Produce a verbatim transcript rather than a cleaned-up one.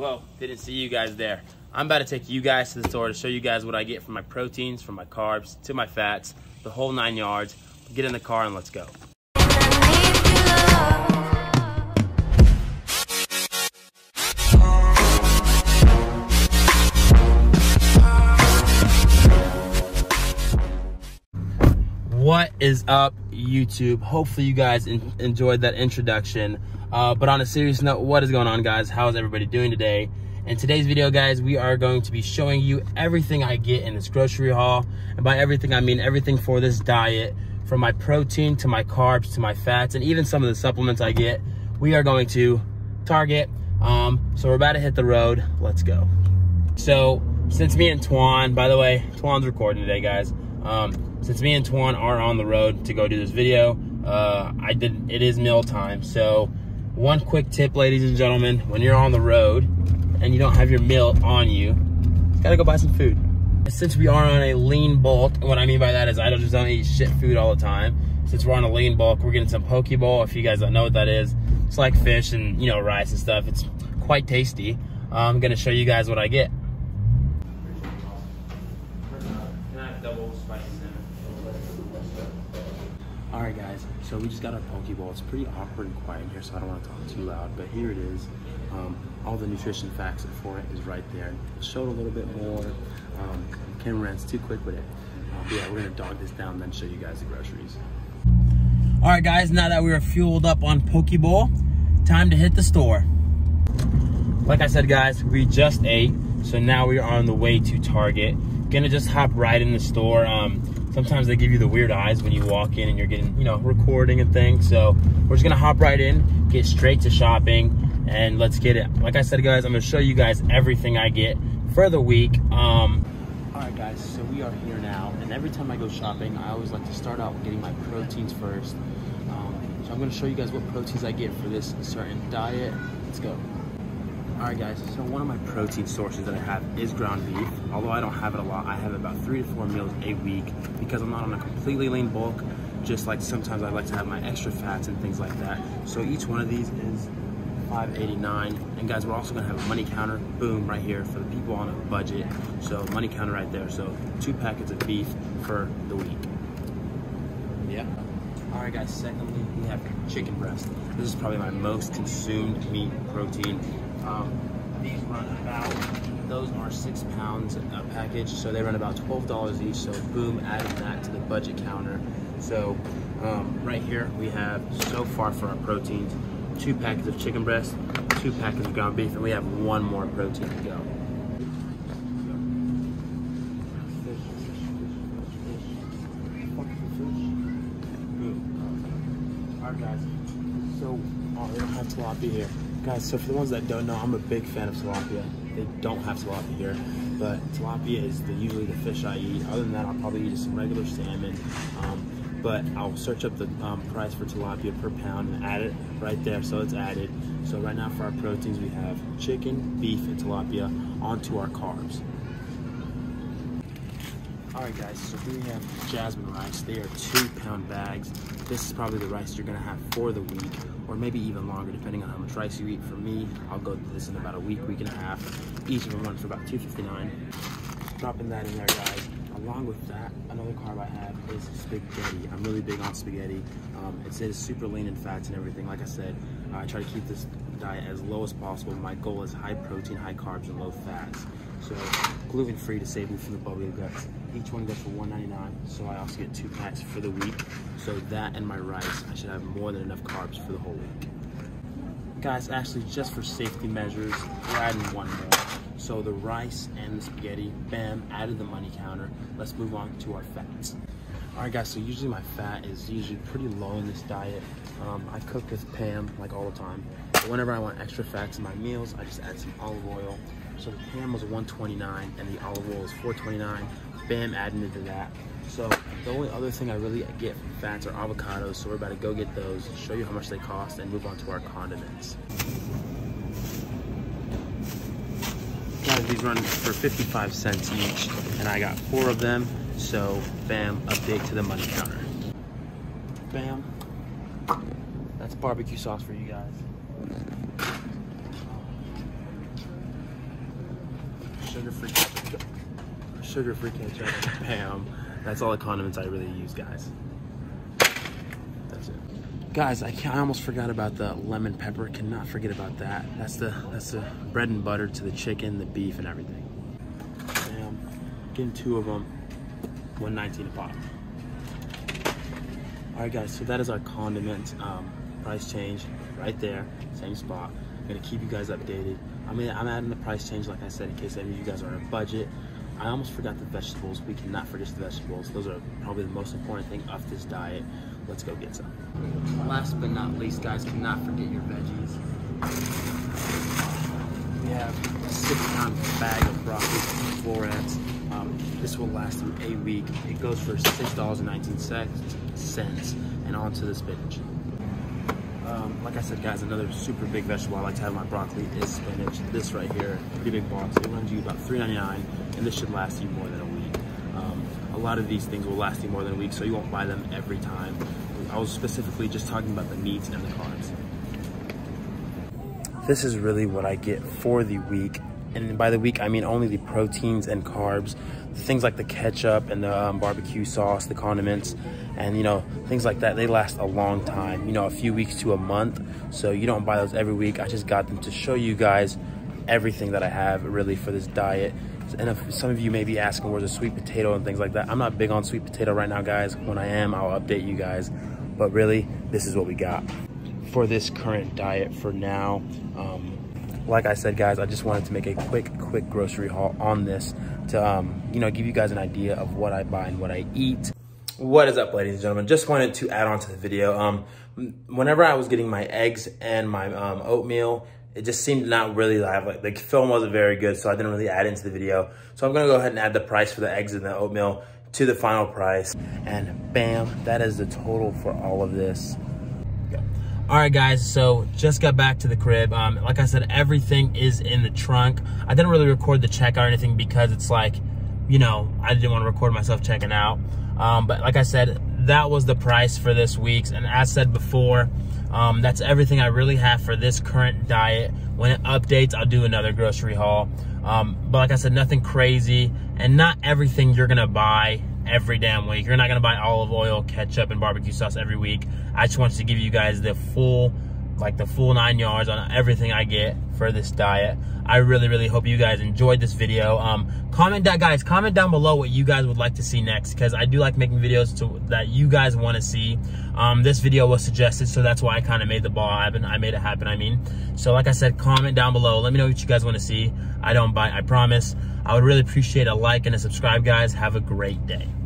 Whoa, didn't see you guys there. I'm about to take you guys to the store to show you guys what I get from my proteins, from my carbs, to my fats, the whole nine yards. Get in the car and let's go. What is up, YouTube? Hopefully you guys in enjoyed that introduction. Uh, but on a serious note, what is going on, guys? How is everybody doing today? In today's video, guys, we are going to be showing you everything I get in this grocery haul. And by everything, I mean everything for this diet, from my protein to my carbs to my fats, and even some of the supplements I get. We are going to Target. Um, so we're about to hit the road. Let's go. So since me and Tuan, by the way, Tuan's recording today, guys. Um, Since me and Tuan are on the road to go do this video, uh, I did. It is meal time. So, one quick tip, ladies and gentlemen: when you're on the road and you don't have your meal on you, you gotta go buy some food. Since we are on a lean bulk, and what I mean by that is I don't just don't eat shit food all the time. Since we're on a lean bulk, we're getting some poke bowl. If you guys don't know what that is, it's like fish and, you know, rice and stuff. It's quite tasty. I'm gonna show you guys what I get. All right, guys, so we just got our poke bowl. It's pretty awkward and quiet in here, so I don't want to talk too loud, but here it is. Um, all the nutrition facts for it is right there. It showed a little bit more. Um, camera runs too quick with it. Uh, but yeah, we're gonna dog this down and then show you guys the groceries. All right, guys, now that we are fueled up on poke bowl, time to hit the store. Like I said, guys, we just ate, so now we are on the way to Target. Gonna just hop right in the store. Um, Sometimes they give you the weird eyes when you walk in and you're getting, you know, recording and things. So we're just gonna hop right in, get straight to shopping, and let's get it. Like I said, guys, I'm gonna show you guys everything I get for the week. Um, all right, guys, so we are here now, and every time I go shopping, I always like to start out with getting my proteins first. Um, so I'm gonna show you guys what proteins I get for this certain diet. Let's go. All right, guys, so one of my protein sources that I have is ground beef. Although I don't have it a lot, I have about three to four meals a week because I'm not on a completely lean bulk, just like sometimes I like to have my extra fats and things like that. So each one of these is five eighty-nine. And guys, we're also gonna have a money counter, boom, right here for the people on a budget. So money counter right there. So two packets of beef for the week. Yeah. All right, guys, secondly, we have chicken breast. This is probably my most consumed meat protein. Um, these run about, those are six pounds a package, so they run about twelve dollars each, so boom, adding that to the budget counter. So um, right here we have, so far for our proteins, two packets of chicken breast, two packets of ground beef, and we have one more protein to go. All right, guys, so oh, we don't have tilapia here. Guys, so for the ones that don't know, I'm a big fan of tilapia. They don't have tilapia here, but tilapia is the, usually the fish I eat. Other than that, I'll probably eat some regular salmon, um, but I'll search up the um, price for tilapia per pound and add it right there, so it's added. So right now for our proteins, we have chicken, beef, and tilapia onto our carbs. All right, guys, so here we have jasmine rice. They are two pound bags. This is probably the rice you're gonna have for the week, or maybe even longer, depending on how much rice you eat. For me, I'll go through this in about a week, week and a half. Each of them runs for about two fifty-nine. Dropping that in there, guys. Along with that, another carb I have is spaghetti. I'm really big on spaghetti. Um, it says super lean in fats and everything. Like I said, I try to keep this diet as low as possible. My goal is high protein, high carbs, and low fats. So gluten-free to save me from the bubbly guts. Each one goes for one ninety-nine, so I also get two packs for the week. So that and my rice, I should have more than enough carbs for the whole week. Guys, actually, just for safety measures, we're adding one more. So the rice and the spaghetti, bam, added the money counter. Let's move on to our fats. All right, guys, so usually my fat is usually pretty low in this diet. Um, I cook with Pam, like, all the time. But whenever I want extra fats in my meals, I just add some olive oil. So the Pam was one twenty-nine and the olive oil is four twenty-nine. Bam, adding into that. So the only other thing I really get from fats are avocados, so we're about to go get those, show you how much they cost, and move on to our condiments. Guys, these run for fifty-five cents each, and I got four of them, so bam, update to the money counter. Bam, that's barbecue sauce for you guys. sugar-free ketchup. Sugar-free ketchup, Pam. That's all the condiments I really use, guys. That's it. Guys, I, can't, I almost forgot about the lemon pepper. Cannot forget about that. That's the, that's the bread and butter to the chicken, the beef, and everything. Bam. Getting two of them. one nineteen a pop. All right, guys, so that is our condiment um, price change right there, same spot. I'm gonna keep you guys updated. I mean, I'm adding the price change, like I said, in case any of you guys are on a budget. I almost forgot the vegetables. We cannot forget the vegetables. Those are probably the most important thing of this diet. Let's go get some. Last but not least, guys, cannot forget your veggies. We have a six-pound bag of broccoli, florets. Um, this will last through a week. It goes for six dollars and nineteen cents and onto the spinach. Um, like I said, guys, another super big vegetable I like to have in my broccoli is spinach. This right here, pretty big box. It runs you about three ninety-nine, and this should last you more than a week. Um, a lot of these things will last you more than a week, so you won't buy them every time. I was specifically just talking about the meats and the carbs. This is really what I get for the week. And by the week, I mean only the proteins and carbs, things like the ketchup and the um, barbecue sauce, the condiments, and, you know, things like that. They last a long time, you know, a few weeks to a month. So you don't buy those every week. I just got them to show you guys everything that I have really for this diet. And if some of you may be asking where's the sweet potato and things like that, I'm not big on sweet potato right now, guys. When I am, I'll update you guys. But really, this is what we got for this current diet for now. Um, Like I said, guys, I just wanted to make a quick, quick grocery haul on this to, um, you know, give you guys an idea of what I buy and what I eat. What is up, ladies and gentlemen? Just wanted to add on to the video. Um, whenever I was getting my eggs and my um, oatmeal, it just seemed not really live. Like, the film wasn't very good, so I didn't really add into the video. So I'm going to go ahead and add the price for the eggs and the oatmeal to the final price. And bam, that is the total for all of this. All right, guys, so just got back to the crib. Um, like I said, everything is in the trunk. I didn't really record the checkout or anything because it's like, you know, I didn't want to record myself checking out. Um, but like I said, that was the price for this week's. And as said before, um, that's everything I really have for this current diet. When it updates, I'll do another grocery haul. Um, but like I said, nothing crazy, and not everything you're gonna buy every damn week. You're not gonna buy olive oil, ketchup, and barbecue sauce every week. I just wanted to give you guys the full, like the full nine yards on everything I get for this diet. I really, really hope you guys enjoyed this video. Um, comment that, guys, comment down below what you guys would like to see next, because I do like making videos to, that you guys want to see. Um, this video was suggested, so that's why I kind of made the ball happen. I made it happen, I mean. So like I said, comment down below. Let me know what you guys want to see. I don't bite, I promise. I would really appreciate a like and a subscribe, guys. Have a great day.